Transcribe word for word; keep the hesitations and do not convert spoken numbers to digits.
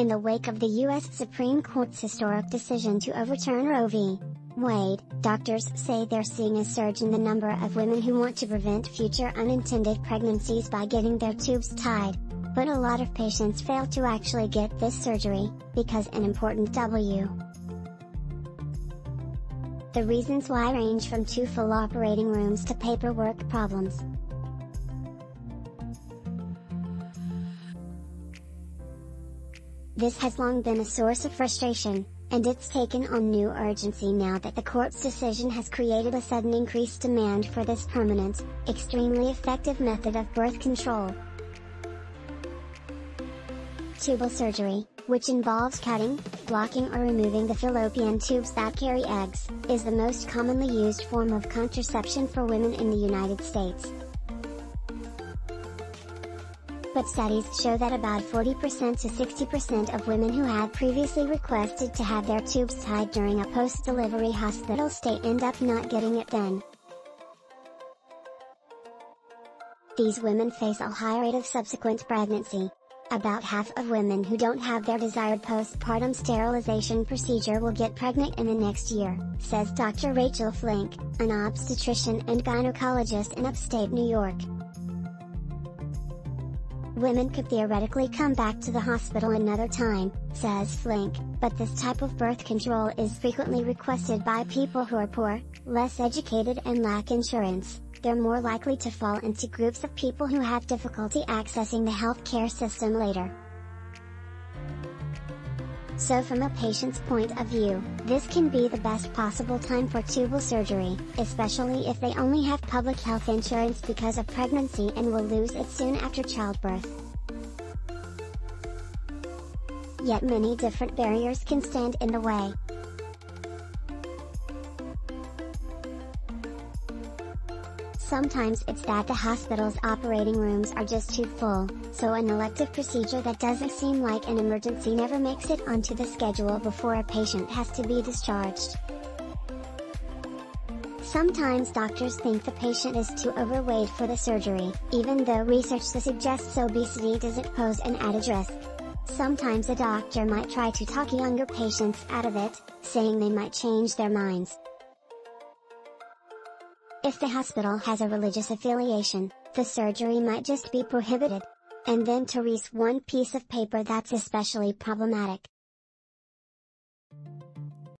in the wake of the U S Supreme Court's historic decision to overturn Roe v. Wade, doctors say they're seeing a surge in the number of women who want to prevent future unintended pregnancies by getting their tubes tied. But a lot of patients fail to actually get this surgery, because an important W. The reasons why range from too full operating rooms to paperwork problems. This has long been a source of frustration, and it's taken on new urgency now that the court's decision has created a sudden increased demand for this permanent, extremely effective method of birth control. Tubal surgery, which involves cutting, blocking or removing the fallopian tubes that carry eggs, is the most commonly used form of contraception for women in the United States. But studies show that about forty percent to sixty percent of women who had previously requested to have their tubes tied during a post-delivery hospital stay end up not getting it then. These women face a high rate of subsequent pregnancy. About half of women who don't have their desired postpartum sterilization procedure will get pregnant in the next year, says Doctor Rachel Flink, an obstetrician and gynecologist in upstate New York. Women could theoretically come back to the hospital another time, says Flink, but this type of birth control is frequently requested by people who are poor, less educated and lack insurance. They're more likely to fall into groups of people who have difficulty accessing the healthcare system later. So from a patient's point of view, this can be the best possible time for tubal surgery, especially if they only have public health insurance because of pregnancy and will lose it soon after childbirth. Yet many different barriers can stand in the way. Sometimes it's that the hospital's operating rooms are just too full, so an elective procedure that doesn't seem like an emergency never makes it onto the schedule before a patient has to be discharged. Sometimes doctors think the patient is too overweight for the surgery, even though research that suggests obesity doesn't pose an added risk. Sometimes a doctor might try to talk younger patients out of it, saying they might change their minds. If the hospital has a religious affiliation, the surgery might just be prohibited. And then to read one piece of paper that's especially problematic.